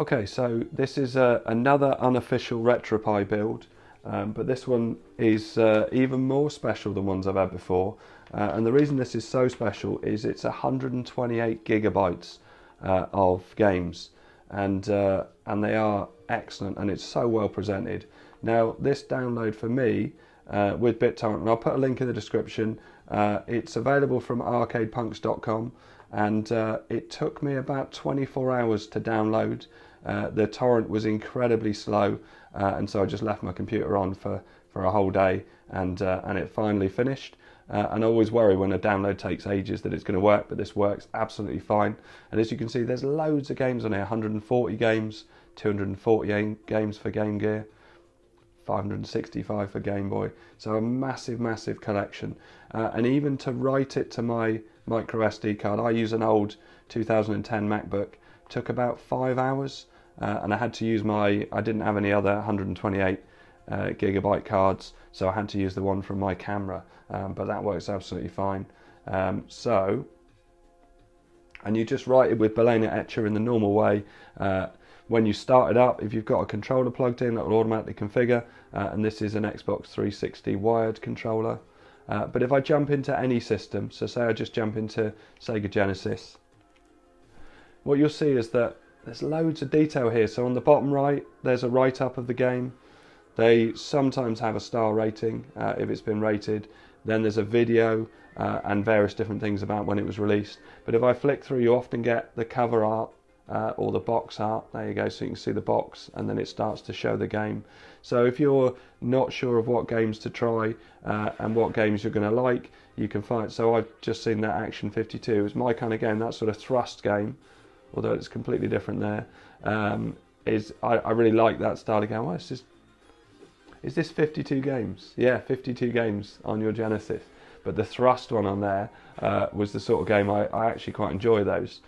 Okay, so this is another unofficial RetroPie build, but this one is even more special than ones I've had before. And the reason this is so special is it's 128 gigabytes of games, and they are excellent, and it's so well presented. Now, this download for me with BitTorrent, and I'll put a link in the description, it's available from ArcadePunks.com, and it took me about 24 hours to download. The torrent was incredibly slow, and so I just left my computer on for a whole day, and it finally finished. And I always worry when a download takes ages that it's going to work, but this works absolutely fine. And as you can see, there's loads of games on here, 140 games, 248 games for Game Gear, 565 for Game Boy. So a massive, massive collection. And even to write it to my micro SD card, I use an old 2010 MacBook, took about 5 hours, and I had to use I didn't have any other 128 gigabyte cards, so I had to use the one from my camera, but that works absolutely fine. And you just write it with Balena Etcher in the normal way. When you start it up, if you've got a controller plugged in, that will automatically configure, and this is an Xbox 360 wired controller. But if I jump into any system, so say I just jump into Sega Genesis, what you'll see is that there's loads of detail here. So on the bottom right, there's a write-up of the game. They sometimes have a star rating if it's been rated. Then there's a video and various different things about when it was released. But if I flick through, you often get the cover art or the box art. There you go, so you can see the box, and then it starts to show the game. So if you're not sure of what games to try and what games you're going to like, you can find. So I've just seen that Action 52 is my kind of game, that sort of thrust game, although it's completely different there. I really like that style of game. Well, is this 52 games? Yeah, 52 games on your Genesis. But the thrust one on there was the sort of game I actually quite enjoy those.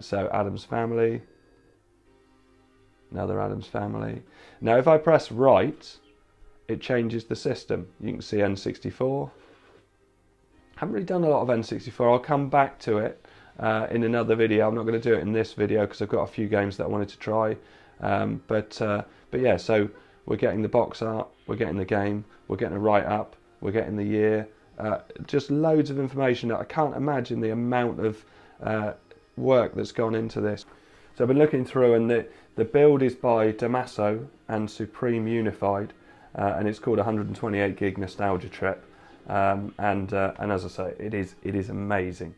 So Adam's Family, another Adam's Family. Now if I press right, it changes the system. You can see N64. I haven't really done a lot of N64. I'll come back to it in another video. I'm not going to do it in this video because I've got a few games that I wanted to try. But yeah, so we're getting the box art, we're getting the game, we're getting a write-up, we're getting the year. Just loads of information that I can't imagine the amount of work that's gone into this. So I've been looking through, and the build is by Damaso and Supreme Unified, and it's called 128 Gig Nostalgia Trip, and as I say, it is amazing.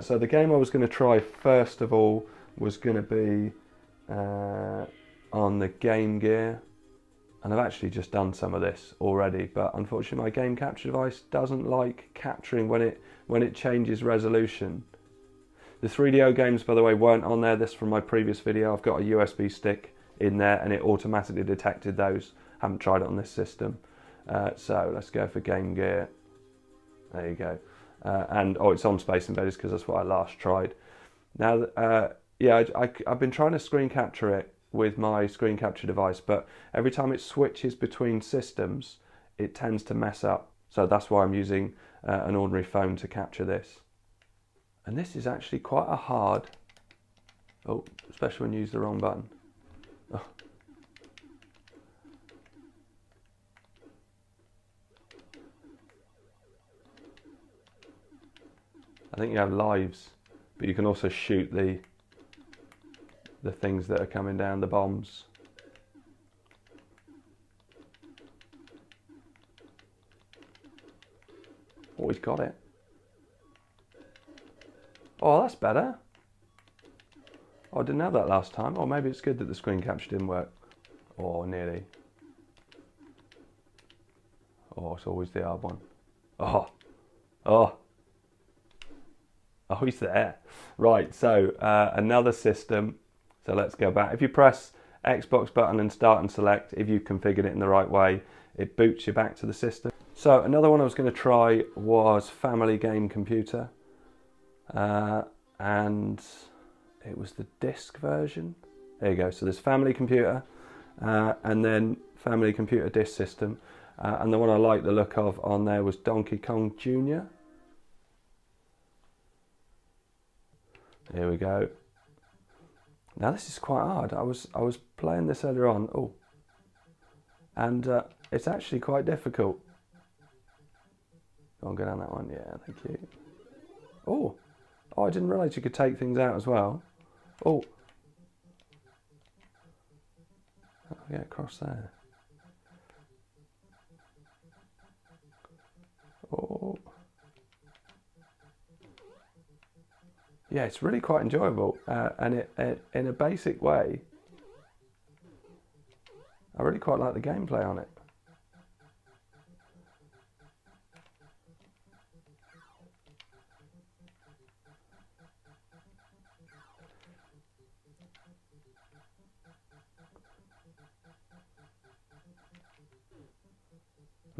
So the game I was going to try first of all was going to be on the Game Gear, and I've actually just done some of this already, but unfortunately my game capture device doesn't like capturing when it changes resolution. The 3DO games, by the way, weren't on there. This from my previous video. I've got a USB stick in there and it automatically detected those. Haven't tried it on this system. So let's go for Game Gear. There you go. And oh, it's on Space Invaders because that's what I last tried. Now, yeah, I've been trying to screen capture it with my screen capture device, but every time it switches between systems, it tends to mess up. So that's why I'm using an ordinary phone to capture this. And this is actually quite a hard, oh, especially when you use the wrong button. Oh. I think you have lives, but you can also shoot the things that are coming down, the bombs. Oh, he's got it. Oh, that's better. Oh, I didn't have that last time. Or maybe it's good that the screen capture didn't work. Oh, nearly. Oh, it's always the hard one. Oh, oh. Oh, he's there. Right, so another system. So let's go back. If you press Xbox button and start and select, if you've configured it in the right way, it boots you back to the system. So another one I was going to try was Family Game Computer. And it was the disc version. There you go. So there's Family Computer, and then Family Computer Disc System, and the one I like the look of on there was Donkey Kong Jr. Here we go. Now this is quite hard. I was playing this earlier on. Oh, and it's actually quite difficult. Go on, go down that one. Yeah, thank you. Oh, oh, I didn't realise you could take things out as well. Oh, yeah, across there. Oh, yeah, it's really quite enjoyable, and it in a basic way. I really quite like the gameplay on it.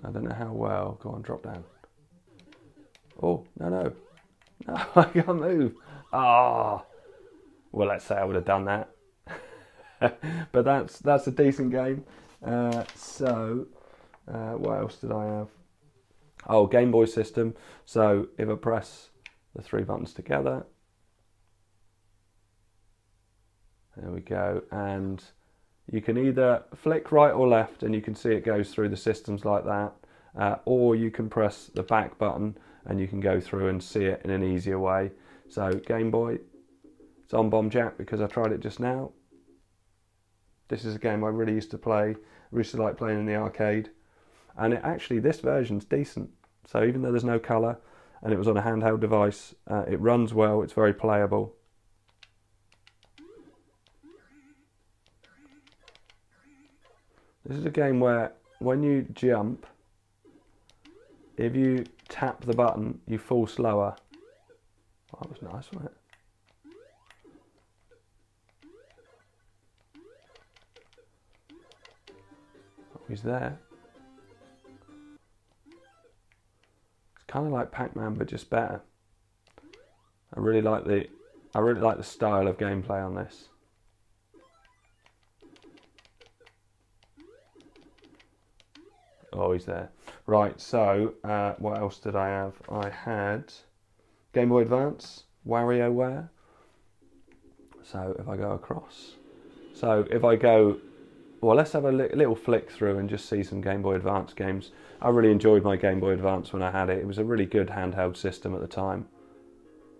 I don't know how well. Go on, drop down. Oh, no, no. No, I can't move. Ah. Well, let's say I would have done that. But that's a decent game. So what else did I have? Oh, Game Boy system. So if I press the three buttons together. There we go. And you can either flick right or left and you can see it goes through the systems like that. Or you can press the back button and you can go through and see it in an easier way. So Game Boy, it's on Bomb Jack because I tried it just now. This is a game I really used to play. I used to like playing in the arcade. And it actually, this version's decent. So even though there's no colour and it was on a handheld device, it runs well, it's very playable. This is a game where when you jump, if you tap the button, you fall slower. Oh, that was nice, wasn't it? Oh, he's there. It's kind of like Pac-Man, but just better. I really like the style of gameplay on this. Oh, he's there. Right, so what else did I have? I had Game Boy Advance, WarioWare. So if I go across. So if I go, well, let's have a little flick through and just see some Game Boy Advance games. I really enjoyed my Game Boy Advance when I had it. It was a really good handheld system at the time.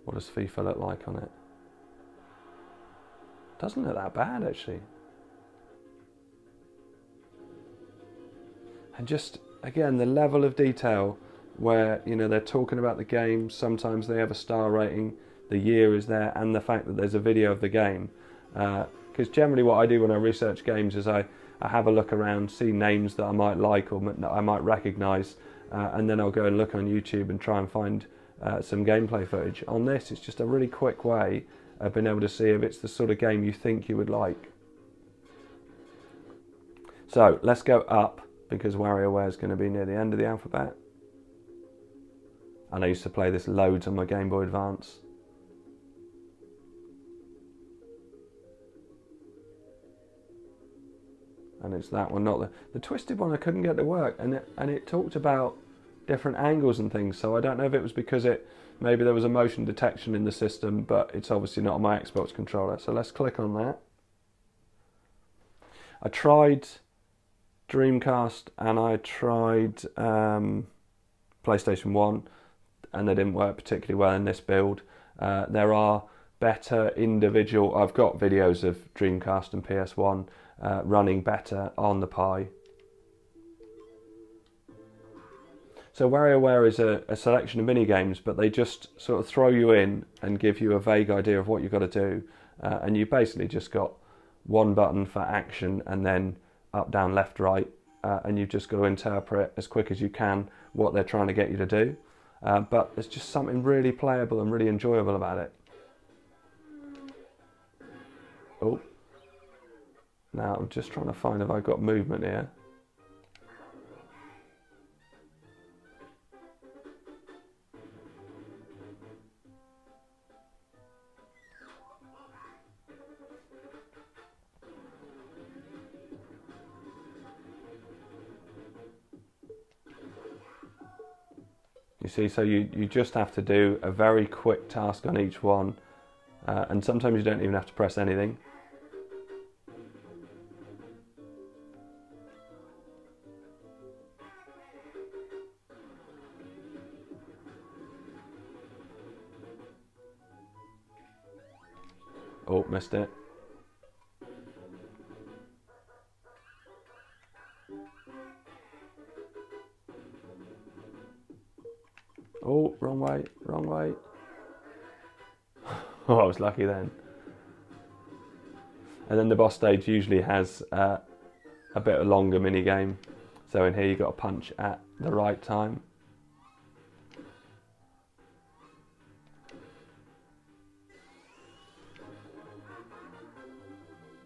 What does FIFA look like on it? Doesn't look that bad, actually. And just, again, the level of detail where, you know, they're talking about the game, sometimes they have a star rating, the year is there, and the fact that there's a video of the game. Because generally what I do when I research games is I have a look around, see names that I might like or that I might recognise, and then I'll go and look on YouTube and try and find some gameplay footage. On this, it's just a really quick way of being able to see if it's the sort of game you think you would like. So, let's go up, because WarioWare is going to be near the end of the alphabet. And I used to play this loads on my Game Boy Advance. And it's that one, not the twisted one I couldn't get to work. And it talked about different angles and things. So I don't know if it was because maybe there was a motion detection in the system, but it's obviously not on my Xbox controller. So let's click on that. I tried Dreamcast and I tried PlayStation 1 and they didn't work particularly well in this build. There are better individual, I've got videos of Dreamcast and PS1 running better on the Pi. So WarioWare is a selection of minigames, but they just sort of throw you in and give you a vague idea of what you've got to do, and you basically just got one button for action and then up, down, left, right, and you've just got to interpret as quick as you can what they're trying to get you to do. But there's just something really playable and really enjoyable about it. Oh, now I'm just trying to find if I've got movement here. You see, so you just have to do a very quick task on each one, and sometimes you don't even have to press anything. Oh, missed it. Oh, wrong way, wrong way. Oh, I was lucky then. And then the boss stage usually has a bit of longer mini game. So in here you got to punch at the right time.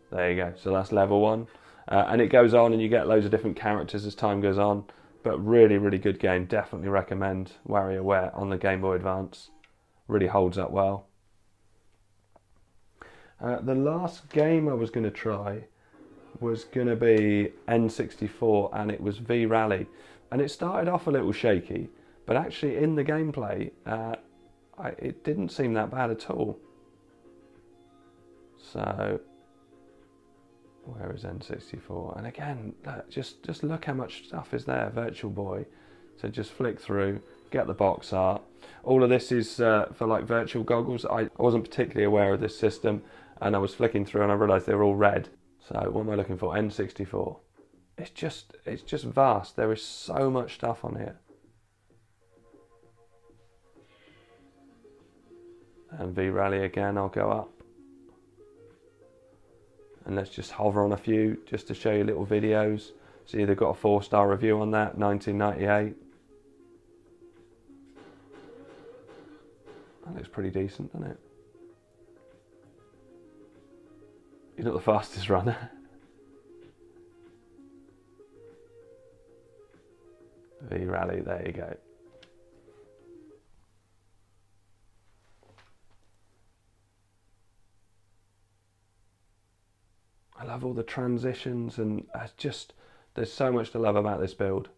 There you go. So that's level one. And it goes on and you get loads of different characters as time goes on. But really, really good game. Definitely recommend WarioWare on the Game Boy Advance. Really holds up well. The last game I was going to try was going to be N64, and it was V-Rally. And it started off a little shaky, but actually in the gameplay, it didn't seem that bad at all. So, where is N64? And again, look, just look how much stuff is there, Virtual Boy. So just flick through, get the box art. All of this is for like virtual goggles. I wasn't particularly aware of this system, and I was flicking through and I realised they were all red. So what am I looking for? N64. It's just vast. There is so much stuff on here. And V-Rally again, I'll go up. And let's just hover on a few just to show you little videos. See, they've got a 4-star review on that, 1998. That looks pretty decent, doesn't it? You're not the fastest runner. V-Rally, there you go. I love all the transitions, and there's so much to love about this build.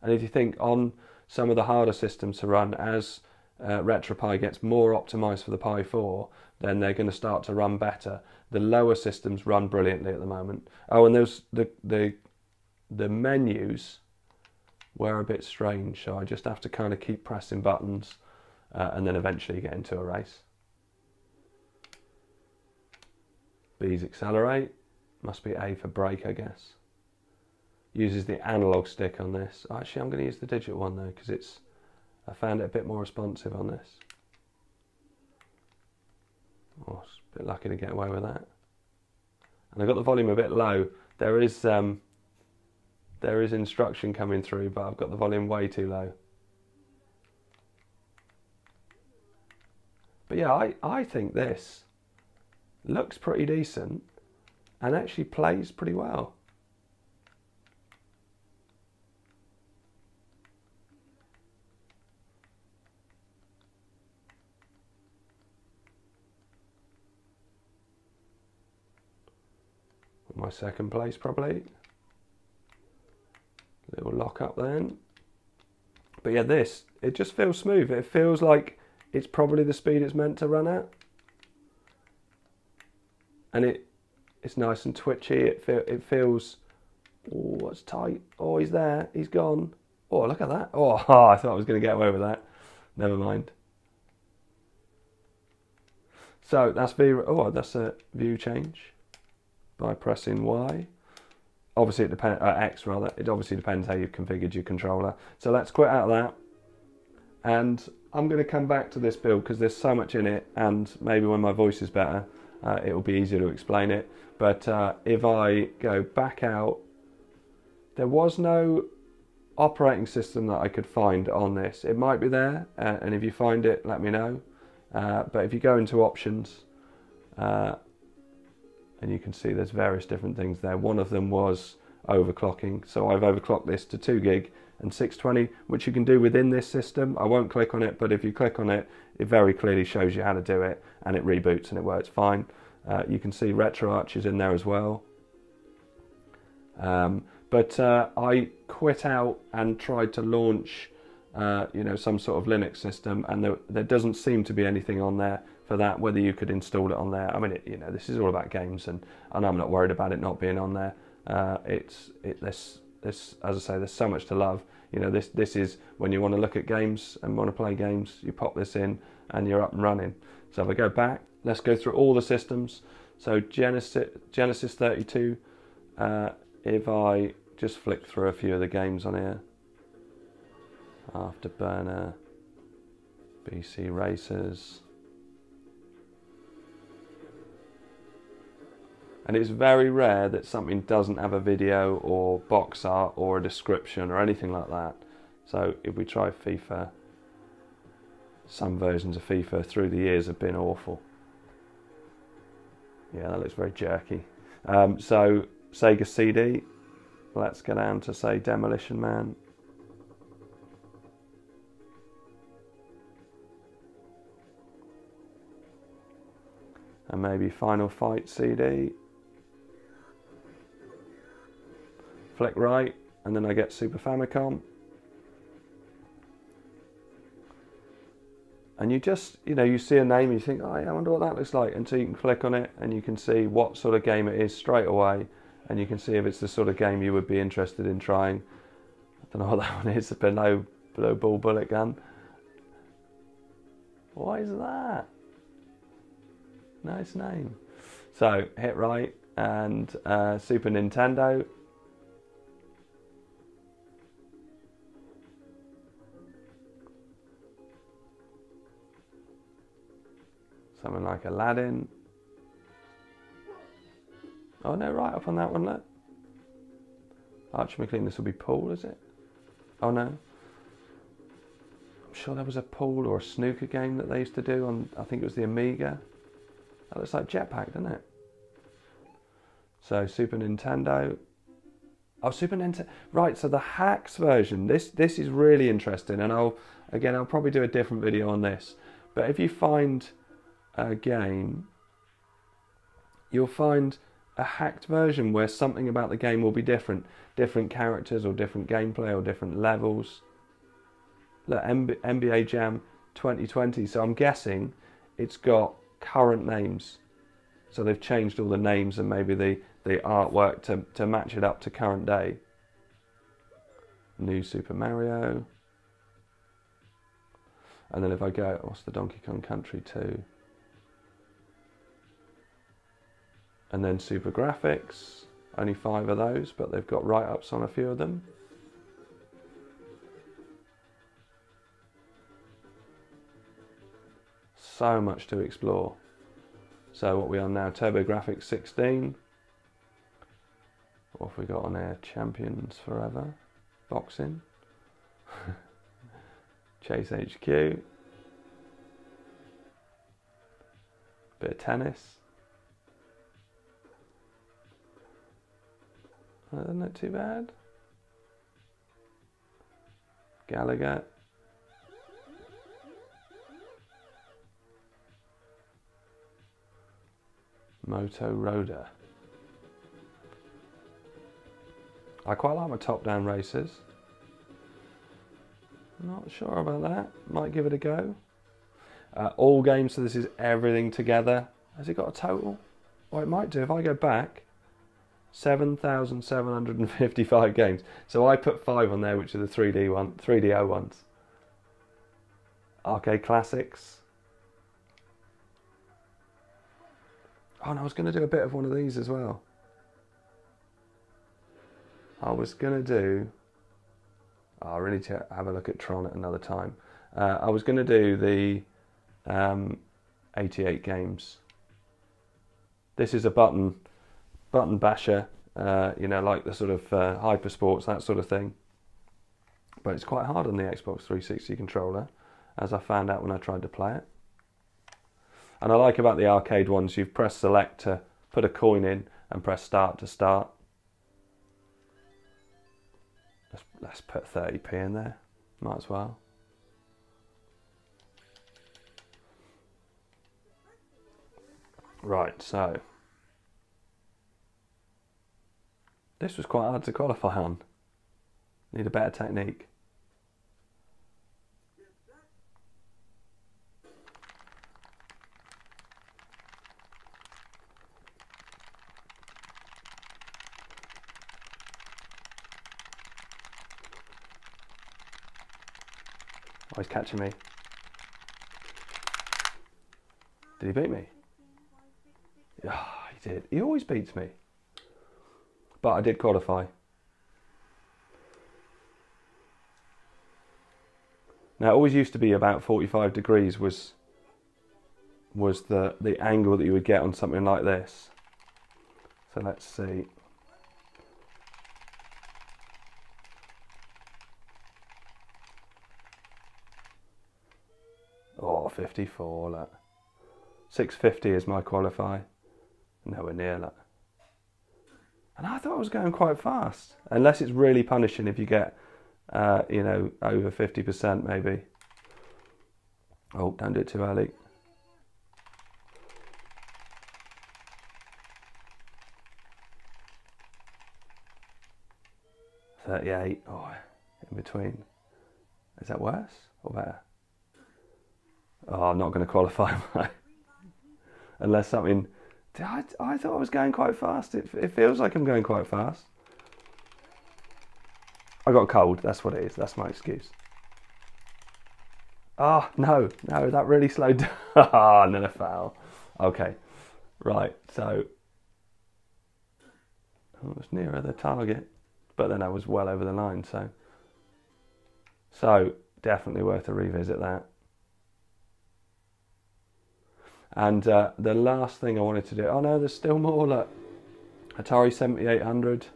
And if you think on some of the harder systems to run, as RetroPie gets more optimised for the Pi 4, then they're going to start to run better. The lower systems run brilliantly at the moment. Oh, and those the menus were a bit strange, so I just have to kind of keep pressing buttons and then eventually get into a race. B's accelerate, must be A for brake, I guess. Uses the analog stick on this. Actually, I'm going to use the digital one though, because I found it a bit more responsive on this. Oh, I was a bit lucky to get away with that. And I got the volume a bit low. There is instruction coming through, but I've got the volume way too low. But yeah, I think this looks pretty decent and actually plays pretty well. My second place probably. Little lock up then. But yeah, this, it just feels smooth. It feels like it's probably the speed it's meant to run at. And it's nice and twitchy. It feels, oh, it's tight. Oh, he's there, he's gone. Oh, look at that. Oh, I thought I was gonna get away with that. Never mind. So that's that's a view change by pressing Y. Obviously it depends, X rather. It obviously depends how you've configured your controller. So let's quit out of that. And I'm gonna come back to this build because there's so much in it, and maybe when my voice is better, it'll be easier to explain it. But if I go back out, there was no operating system that I could find on this. It might be there, and if you find it, let me know. But if you go into options, and you can see there's various different things there. One of them was overclocking. So I've overclocked this to 2 gig and 620, which you can do within this system. I won't click on it, but if you click on it, it very clearly shows you how to do it, and it reboots and it works fine. You can see RetroArch is in there as well. But I quit out and tried to launch you know, some sort of Linux system, and there doesn't seem to be anything on there for that, whether you could install it on there. I mean, you know, this is all about games, and I'm not worried about it not being on there. There's, as I say, there's so much to love. You know, this is when you want to look at games and want to play games, you pop this in, and you're up and running. So if I go back, let's go through all the systems. So Genesis 32, if I just flick through a few of the games on here. Afterburner, BC Racers. And it's very rare that something doesn't have a video or box art or a description or anything like that. So if we try FIFA, some versions of FIFA through the years have been awful. Yeah, that looks very jerky. So Sega CD, let's go down to say Demolition Man. And maybe Final Fight CD. Flick right, and then I get Super Famicom. And you just, you know, you see a name and you think, oh, I wonder what that looks like. And so you can click on it and you can see what sort of game it is straight away. And you can see if it's the sort of game you would be interested in trying. I don't know what that one is, the below ball bullet gun. What is that? Nice name. So hit right and Super Nintendo. Something like Aladdin. Oh no, right up on that one, look. Archie McLean, this will be pool, is it? Oh no. I'm sure there was a pool or a snooker game that they used to do on, I think it was the Amiga. That looks like Jetpack, doesn't it? So Super Nintendo. Oh, Super Nintendo. Right, so the hacks version. This is really interesting, and I'll probably do a different video on this. But if you find a game, you'll find a hacked version where something about the game will be different. Different characters or different gameplay or different levels. Look, NBA Jam 2020. So I'm guessing it's got current names, so they've changed all the names and maybe the artwork to match it up to current day. New Super Mario, and then if I go, what's the Donkey Kong Country 2, and then Super Graphics, only 5 of those, but they've got write-ups on a few of them. So much to explore. So what we are now, TurboGrafx 16. What have we got on there? Champions Forever, boxing, Chase HQ, bit of tennis. Oh, isn't that too bad? Gallagher. Motorola. I quite like my top-down races. Not sure about that. Might give it a go. All games, so this is everything together. Has it got a total? Well, it might do. If I go back, 7,755 games. So I put 5 on there, which are the 3DO ones. Arcade Classics. Oh, and I was going to do a bit of one of these as well. I was going to do... I'll really have a look at Tron at another time. I was going to do the 88 games. This is a button basher, you know, like the sort of Hypersports, that sort of thing. But it's quite hard on the Xbox 360 controller, as I found out when I tried to play it. And I like about the arcade ones, you press select to put a coin in and press start to start. Let's put 30p in there, might as well. Right, so. This was quite hard to qualify on. Need a better technique. Always catching me. Did he beat me? Yeah, he did. He always beats me. But I did qualify. Now, it always used to be about 45 degrees was the angle that you would get on something like this. So let's see. Oh, 54, look. 650 is my qualify. Nowhere near that. And I thought I was going quite fast. Unless it's really punishing if you get, you know, over 50% maybe. Oh, don't do it too early. Oh, in between. Is that worse or better? Oh, I'm not going to qualify. Unless something... I thought I was going quite fast. It feels like I'm going quite fast. I got cold. That's what it is. That's my excuse. Oh, no. No, that really slowed down. Oh, no, foul. Okay. Right, so... I was nearer the target. But then I was well over the line, so... So, definitely worth a revisit that. And the last thing I wanted to do... Oh no, there's still more, look. Atari 7800.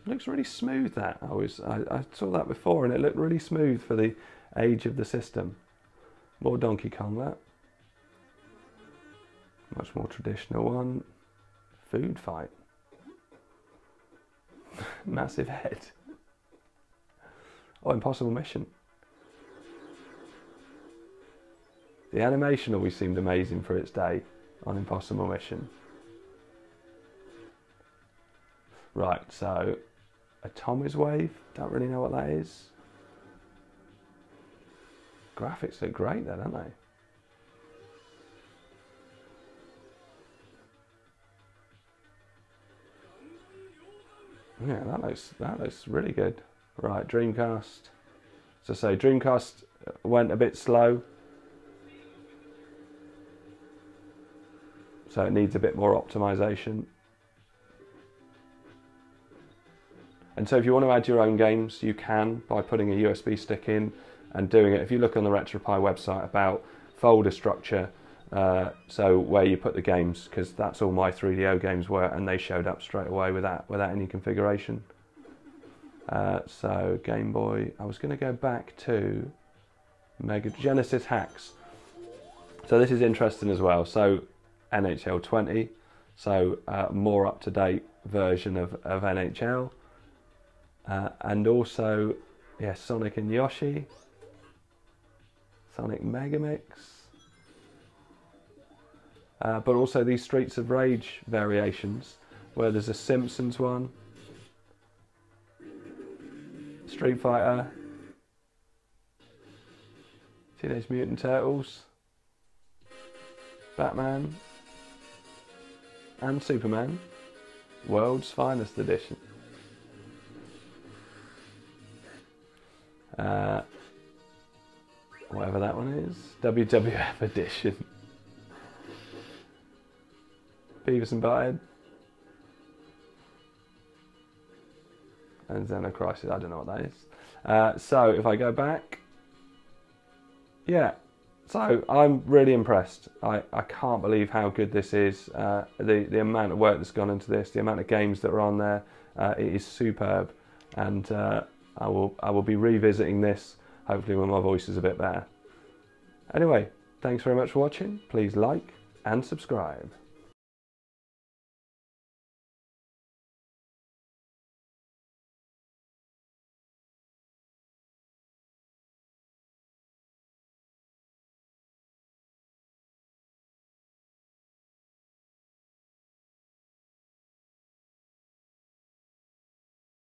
It looks really smooth, that. I saw that before, and it looked really smooth for the age of the system. More Donkey Kong, that. Much more traditional one. Food fight. Massive head. Oh, Impossible Mission. The animation always seemed amazing for its day on Impossible Mission. Right, so a Tommy's Wave. Don't really know what that is. Graphics look great there, don't they? Yeah, that looks really good. Right, Dreamcast. So say Dreamcast went a bit slow, so it needs a bit more optimization. And so if you want to add your own games, you can by putting a USB stick in and doing it. If you look on the RetroPie website about folder structure, so where you put the games, because that's all my 3DO games were, and they showed up straight away without any configuration. So Game Boy, I was going to go back to Mega Genesis hacks. So this is interesting as well. So NHL 20, so more up to date version of NHL, and also yeah, Sonic and Yoshi, Sonic Megamix. But also these Streets of Rage variations, where there's a Simpsons one, Street Fighter, Teenage Mutant Turtles, Batman, and Superman, World's Finest Edition. Whatever that one is, WWF Edition. Beavis and Butthead, and Xenocrisis, I don't know what that is. So if I go back, yeah, so I'm really impressed. I can't believe how good this is, the amount of work that's gone into this, the amount of games that are on there, it is superb, and I will be revisiting this, hopefully when my voice is a bit better. Anyway, thanks very much for watching, please like and subscribe.